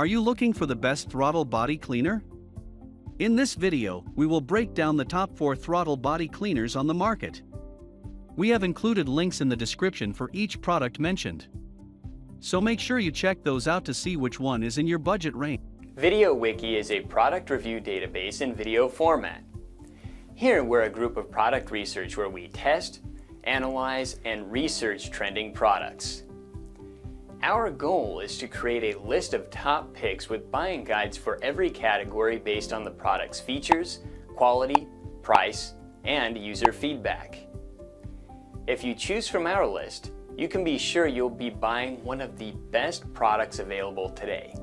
Are you looking for the best throttle body cleaner? In this video, we will break down the top 4 throttle body cleaners on the market. We have included links in the description for each product mentioned, so make sure you check those out to see which one is in your budget range. Video Wiki is a product review database in video format. Here we're a group of product research where we test, analyze, and research trending products. Our goal is to create a list of top picks with buying guides for every category based on the product's features, quality, price, and user feedback. If you choose from our list, you can be sure you'll be buying one of the best products available today.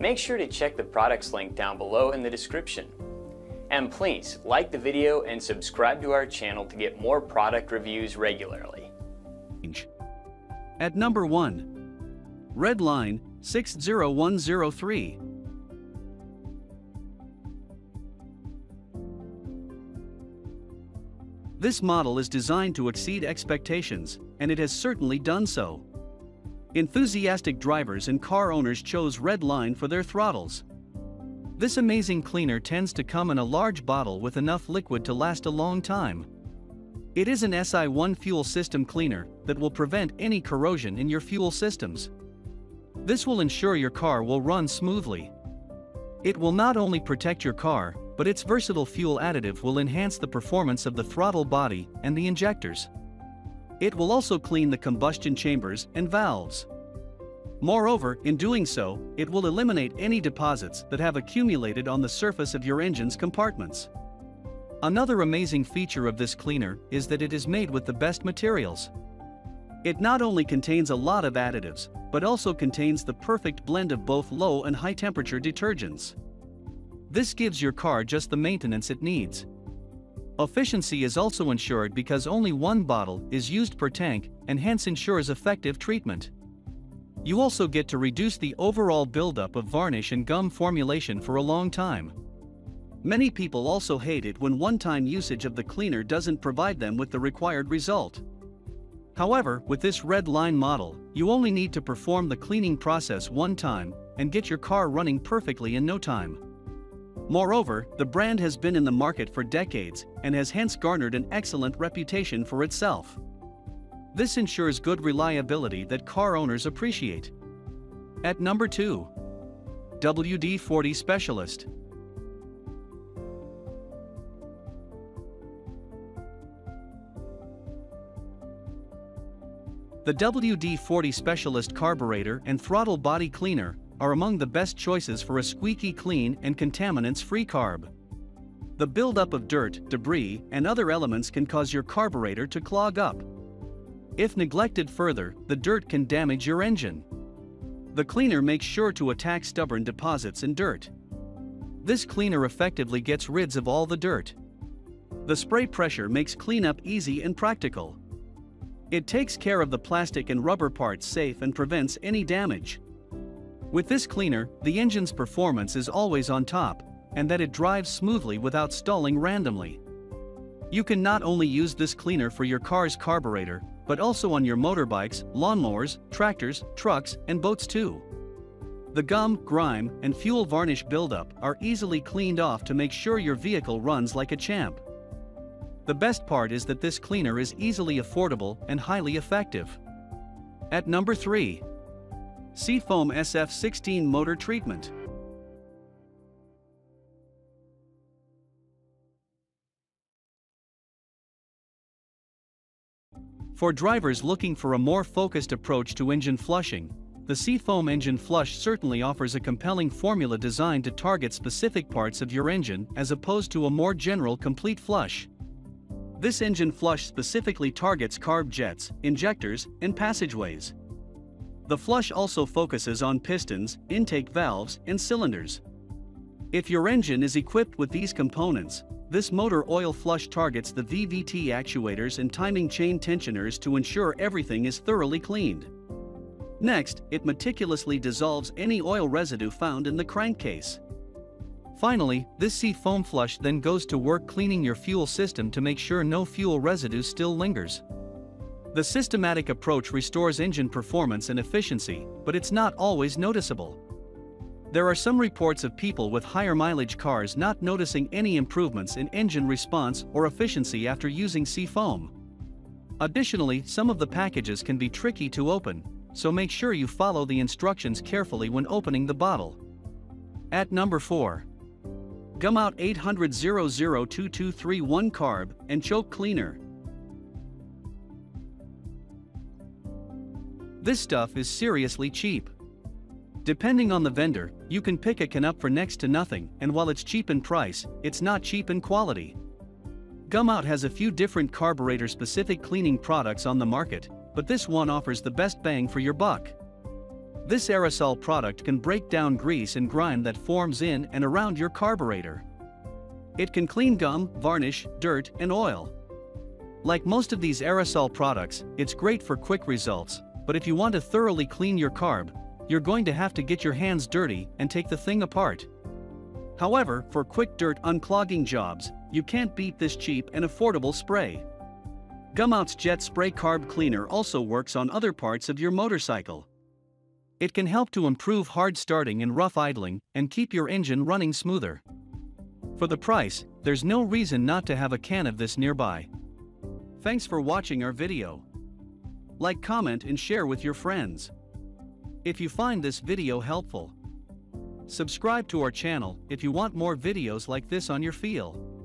Make sure to check the products link down below in the description. And please like the video and subscribe to our channel to get more product reviews regularly. At number 1, Red Line 60103. This model is designed to exceed expectations, and it has certainly done so. Enthusiastic drivers and car owners chose Red Line for their throttles. This amazing cleaner tends to come in a large bottle with enough liquid to last a long time. It is an SI1 fuel system cleaner that will prevent any corrosion in your fuel systems. This will ensure your car will run smoothly. It will not only protect your car, but its versatile fuel additive will enhance the performance of the throttle body and the injectors. It will also clean the combustion chambers and valves. Moreover, in doing so, it will eliminate any deposits that have accumulated on the surface of your engine's compartments. Another amazing feature of this cleaner is that it is made with the best materials. It not only contains a lot of additives, but also contains the perfect blend of both low and high temperature detergents. This gives your car just the maintenance it needs. Efficiency is also ensured because only one bottle is used per tank, and hence ensures effective treatment. You also get to reduce the overall buildup of varnish and gum formulation for a long time. Many people also hate it when one-time usage of the cleaner doesn't provide them with the required result. However, with this Red Line model, you only need to perform the cleaning process one time and get your car running perfectly in no time. Moreover, the brand has been in the market for decades and has hence garnered an excellent reputation for itself. This ensures good reliability that car owners appreciate. At number 2, WD-40 Specialist. The WD-40 Specialist carburetor and throttle body cleaner are among the best choices for a squeaky clean and contaminants-free carb. The buildup of dirt, debris, and other elements can cause your carburetor to clog up. If neglected further, the dirt can damage your engine. The cleaner makes sure to attack stubborn deposits and dirt. This cleaner effectively gets rid of all the dirt. The spray pressure makes cleanup easy and practical. It takes care of the plastic and rubber parts safe and prevents any damage. With this cleaner, the engine's performance is always on top, and that it drives smoothly without stalling randomly. You can not only use this cleaner for your car's carburetor, but also on your motorbikes, lawnmowers, tractors, trucks, and boats too. The gum, grime, and fuel varnish buildup are easily cleaned off to make sure your vehicle runs like a champ. The best part is that this cleaner is easily affordable and highly effective. At number 3, Sea Foam SF-16 Motor Treatment. For drivers looking for a more focused approach to engine flushing, the Sea Foam engine flush certainly offers a compelling formula designed to target specific parts of your engine as opposed to a more general complete flush. This engine flush specifically targets carb jets, injectors, and passageways. The flush also focuses on pistons, intake valves, and cylinders. If your engine is equipped with these components, this motor oil flush targets the VVT actuators and timing chain tensioners to ensure everything is thoroughly cleaned. Next, it meticulously dissolves any oil residue found in the crankcase. Finally, this Sea Foam flush then goes to work cleaning your fuel system to make sure no fuel residue still lingers. The systematic approach restores engine performance and efficiency, but it's not always noticeable. There are some reports of people with higher mileage cars not noticing any improvements in engine response or efficiency after using Sea Foam. Additionally, some of the packages can be tricky to open, so make sure you follow the instructions carefully when opening the bottle. At number 4. Gumout 800002231 Carb and Choke Cleaner. This stuff is seriously cheap. Depending on the vendor, you can pick a can up for next to nothing, and while it's cheap in price, it's not cheap in quality. Gumout has a few different carburetor-specific cleaning products on the market, but this one offers the best bang for your buck. This aerosol product can break down grease and grime that forms in and around your carburetor. It can clean gum, varnish, dirt, and oil. Like most of these aerosol products, it's great for quick results, but if you want to thoroughly clean your carb, you're going to have to get your hands dirty and take the thing apart. However, for quick dirt unclogging jobs, you can't beat this cheap and affordable spray. Gumout's Jet Spray Carb Cleaner also works on other parts of your motorcycle. It can help to improve hard starting and rough idling and keep your engine running smoother. For the price, there's no reason not to have a can of this nearby. Thanks for watching our video. Like, comment, and share with your friends. If you find this video helpful, subscribe to our channel if you want more videos like this on your field.